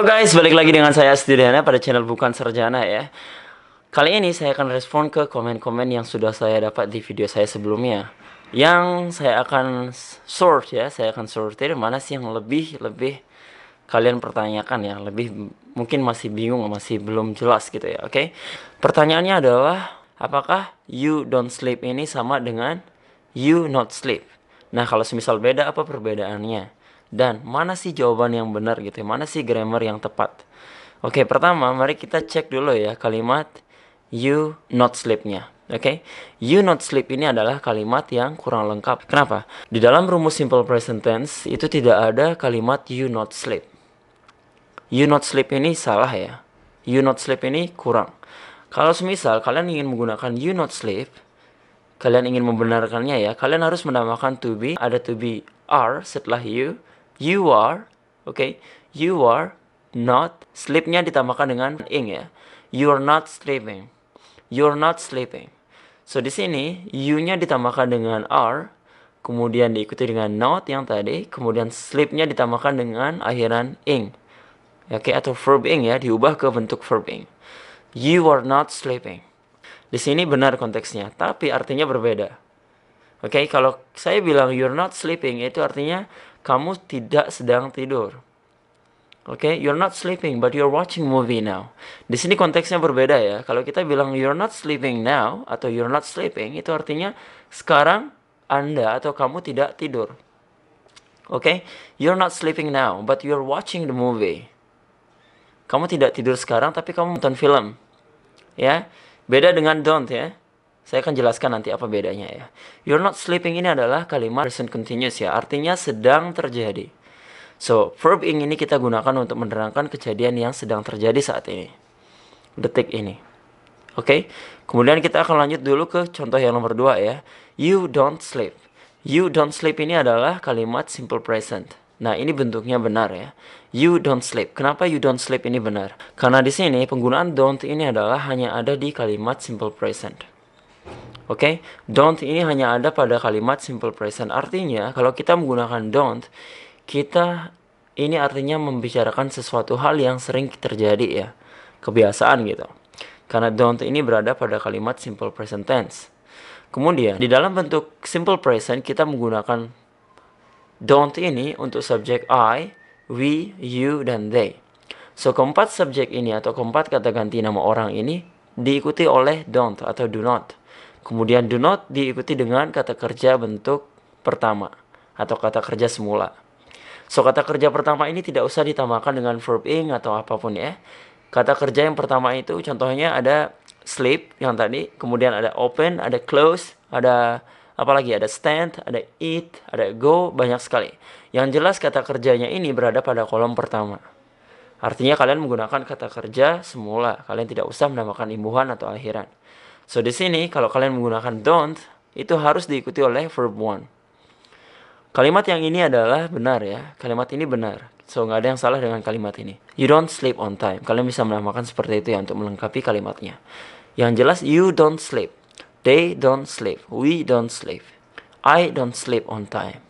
Halo guys, balik lagi dengan saya Studiana pada channel Bukan Sarjana ya. Kali ini saya akan respon ke komen-komen yang sudah saya dapat di video saya sebelumnya. Yang saya akan sort ya, saya akan sortir mana sih yang lebih kalian pertanyakan ya, lebih mungkin masih bingung, masih belum jelas gitu ya, oke? Pertanyaannya adalah apakah you don't sleep ini sama dengan you not sleep? Nah, kalau semisal beda apa perbedaannya? Dan mana sih jawaban yang benar gitu ya, mana sih grammar yang tepat? Oke, pertama mari kita cek dulu ya kalimat you not sleep-nya. Oke, you not sleep ini adalah kalimat yang kurang lengkap. Kenapa? Di dalam rumus simple present tense itu tidak ada kalimat you not sleep. You not sleep ini salah ya. You not sleep ini kurang. Kalau semisal kalian ingin menggunakan you not sleep, kalian ingin membenarkannya ya, kalian harus menambahkan to be, ada to be are setelah you. You are, oke, you are not, sleep-nya ditambahkan dengan ing ya. You are not sleeping, you are not sleeping. So di sini you-nya ditambahkan dengan are, kemudian diikuti dengan not yang tadi, kemudian sleep-nya ditambahkan dengan akhiran ing, oke, atau verb ing ya, diubah ke bentuk verb ing. You are not sleeping. Di sini benar konteksnya, tapi artinya berbeda. Oke, kalau saya bilang you're not sleeping, itu artinya kamu tidak sedang tidur. Oke, you're not sleeping but you're watching movie now. Di sini konteksnya berbeda ya. Kalau kita bilang you're not sleeping now atau you're not sleeping, itu artinya sekarang Anda atau kamu tidak tidur. Oke, you're not sleeping now but you're watching the movie. Kamu tidak tidur sekarang tapi kamu nonton film. Ya, beda dengan don't ya. Saya akan jelaskan nanti apa bedanya ya. You're not sleeping ini adalah kalimat present continuous ya, artinya sedang terjadi. So, verb ing ini kita gunakan untuk menerangkan kejadian yang sedang terjadi saat ini, detik ini. Oke, kemudian kita akan lanjut dulu ke contoh yang nomor 2 ya. You don't sleep. You don't sleep ini adalah kalimat simple present. Nah, ini bentuknya benar ya. You don't sleep. Kenapa you don't sleep ini benar? Karena di sini penggunaan don't ini adalah hanya ada di kalimat simple present. Oke, don't ini hanya ada pada kalimat simple present. Artinya, kalau kita menggunakan don't, kita ini artinya membicarakan sesuatu hal yang sering terjadi ya, kebiasaan gitu. Karena don't ini berada pada kalimat simple present tense. Kemudian, di dalam bentuk simple present kita menggunakan don't ini untuk subjek I, we, you, dan they. So, keempat subjek ini atau keempat kata ganti nama orang ini diikuti oleh don't atau do not. Kemudian do not diikuti dengan kata kerja bentuk pertama atau kata kerja semula. So, kata kerja pertama ini tidak usah ditambahkan dengan verb ing atau apapun ya. Kata kerja yang pertama itu contohnya ada sleep yang tadi, kemudian ada open, ada close, ada apalagi, ada stand, ada eat, ada go, banyak sekali. Yang jelas kata kerjanya ini berada pada kolom pertama. Artinya kalian menggunakan kata kerja semula, kalian tidak usah menambahkan imbuhan atau akhiran. So, di sini kalau kalian menggunakan don't, itu harus diikuti oleh verb 1. Kalimat yang ini adalah benar ya. Kalimat ini benar. So, nggak ada yang salah dengan kalimat ini. You don't sleep on time. Kalian bisa menambahkan seperti itu ya untuk melengkapi kalimatnya. Yang jelas, you don't sleep. They don't sleep. We don't sleep. I don't sleep on time.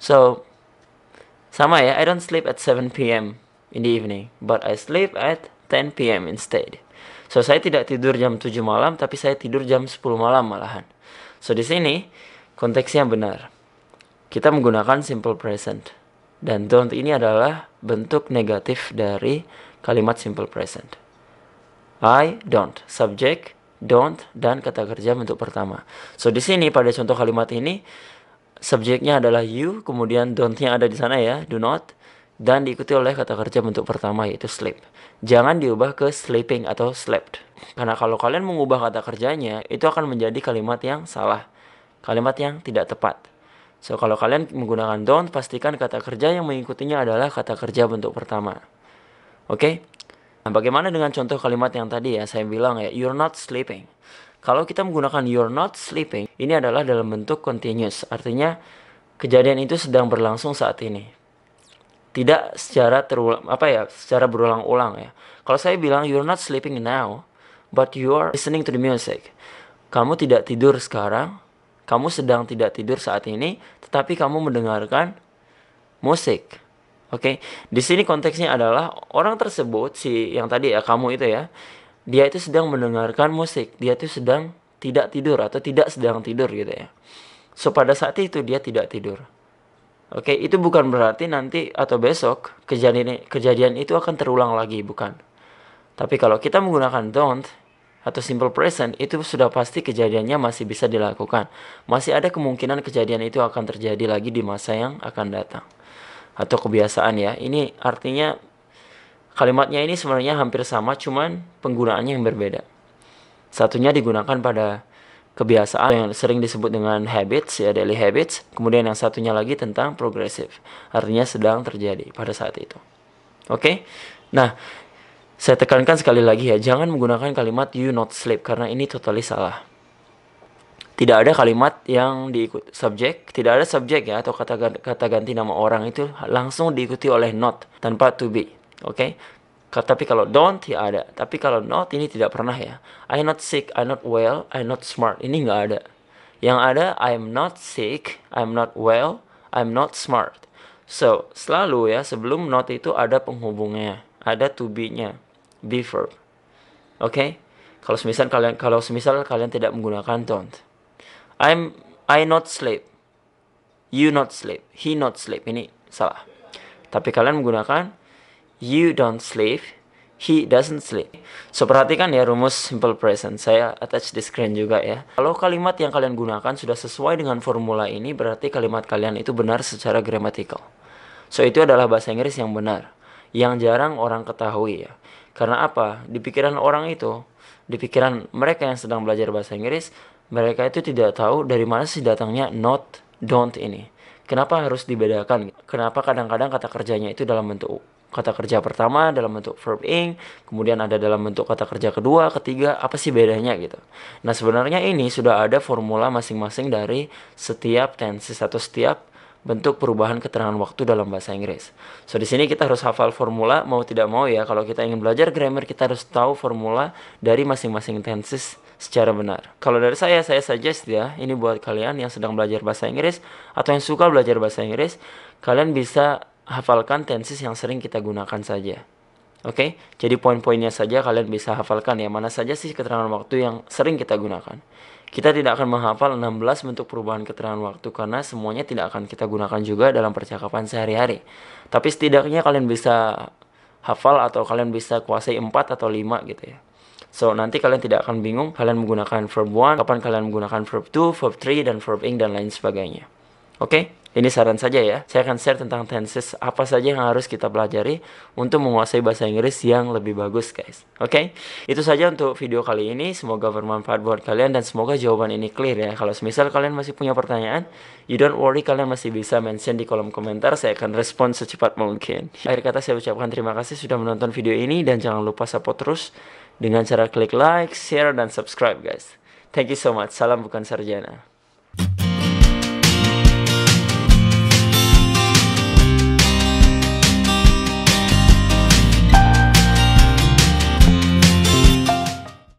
So, sama ya. I don't sleep at 7 p.m. in the evening. But I sleep at 10 p.m. instead. So, saya tidak tidur jam 7 malam, tapi saya tidur jam 10 malam malahan. So, di sini konteksnya benar. Kita menggunakan simple present. Dan don't ini adalah bentuk negatif dari kalimat simple present. I don't, subjek, don't, dan kata kerja bentuk pertama. So, di sini pada contoh kalimat ini, subjeknya adalah you, kemudian don't-nya ada di sana ya, do not. Dan diikuti oleh kata kerja bentuk pertama yaitu sleep. Jangan diubah ke sleeping atau slept. Karena kalau kalian mengubah kata kerjanya, itu akan menjadi kalimat yang salah. Kalimat yang tidak tepat. So, kalau kalian menggunakan don't, pastikan kata kerja yang mengikutinya adalah kata kerja bentuk pertama. Oke? Nah, bagaimana dengan contoh kalimat yang tadi ya? Saya bilang ya, you're not sleeping. Kalau kita menggunakan you're not sleeping, ini adalah dalam bentuk continuous. Artinya, kejadian itu sedang berlangsung saat ini. Tidak secara terulang, secara berulang-ulang ya. Kalau saya bilang you're not sleeping now, but you are listening to the music. Kamu tidak tidur sekarang, kamu sedang tidak tidur saat ini, tetapi kamu mendengarkan musik. Oke, di sini konteksnya adalah orang tersebut, si yang tadi ya, kamu itu ya, dia itu sedang mendengarkan musik, dia itu sedang tidak tidur atau tidak sedang tidur gitu ya. So pada saat itu dia tidak tidur. Oke, itu bukan berarti nanti atau besok kejadian itu akan terulang lagi, bukan. Tapi kalau kita menggunakan don't atau simple present, itu sudah pasti kejadiannya masih bisa dilakukan. Masih ada kemungkinan kejadian itu akan terjadi lagi di masa yang akan datang. Atau kebiasaan ya, ini artinya kalimatnya ini sebenarnya hampir sama, cuman penggunaannya yang berbeda. Satunya digunakan pada kebiasaan yang sering disebut dengan habits ya, daily habits. Kemudian yang satunya lagi tentang progressive, artinya sedang terjadi pada saat itu. Oke? Nah, saya tekankan sekali lagi ya, jangan menggunakan kalimat you not sleep, karena ini totally salah. Tidak ada kalimat yang diikuti subjek, tidak ada subjek ya, atau kata ganti nama orang itu langsung diikuti oleh not tanpa to be. Oke? Okay? Tapi kalau don't ya ada. Tapi kalau not ini tidak pernah ya. I'm not sick, I'm not well, I'm not smart. Ini nggak ada. Yang ada I'm not sick, I'm not well, I'm not smart. So, selalu ya sebelum not itu ada penghubungnya, ada to be-nya, be verb. Oke? Okay? Kalau semisal kalian tidak menggunakan don't. I not sleep, you not sleep, he not sleep, ini salah. Tapi kalian menggunakan you don't sleep, he doesn't sleep. So perhatikan ya rumus simple present, saya attach di screen juga ya. Kalau kalimat yang kalian gunakan sudah sesuai dengan formula ini, berarti kalimat kalian itu benar secara grammatical. So itu adalah bahasa Inggris yang benar, yang jarang orang ketahui ya. Karena apa? Di pikiran orang itu, di pikiran mereka yang sedang belajar bahasa Inggris, mereka itu tidak tahu dari mana sih datangnya not, don't ini. Kenapa harus dibedakan? Kenapa kadang-kadang kata kerjanya itu dalam bentuk kata kerja pertama, dalam bentuk verb ing, kemudian ada dalam bentuk kata kerja kedua, ketiga, apa sih bedanya gitu. Nah sebenarnya ini sudah ada formula masing-masing dari setiap tenses atau setiap bentuk perubahan keterangan waktu dalam bahasa Inggris. So di sini kita harus hafal formula, mau tidak mau ya, kalau kita ingin belajar grammar kita harus tahu formula dari masing-masing tenses secara benar. Kalau dari saya suggest ya, ini buat kalian yang sedang belajar bahasa Inggris atau yang suka belajar bahasa Inggris, kalian bisa hafalkan tenses yang sering kita gunakan saja. Oke? Jadi poin-poinnya saja kalian bisa hafalkan ya, mana saja sih keterangan waktu yang sering kita gunakan. Kita tidak akan menghafal 16 bentuk perubahan keterangan waktu karena semuanya tidak akan kita gunakan juga dalam percakapan sehari-hari. Tapi setidaknya kalian bisa hafal atau kalian bisa kuasai 4 atau 5 gitu ya. So, nanti kalian tidak akan bingung kalian menggunakan verb 1, kapan kalian menggunakan verb 2, verb 3, dan verb ing, dan lain sebagainya. Oke? Ini saran saja ya. Saya akan share tentang tenses apa saja yang harus kita pelajari untuk menguasai bahasa Inggris yang lebih bagus, guys. Oke? Itu saja untuk video kali ini. Semoga bermanfaat buat kalian dan semoga jawaban ini clear ya. Kalau semisal kalian masih punya pertanyaan, you don't worry, kalian masih bisa mention di kolom komentar. Saya akan respon secepat mungkin. Akhir kata saya ucapkan terima kasih sudah menonton video ini dan jangan lupa support terus dengan cara klik like, share, dan subscribe guys. Thank you so much. Salam Bukan Sarjana.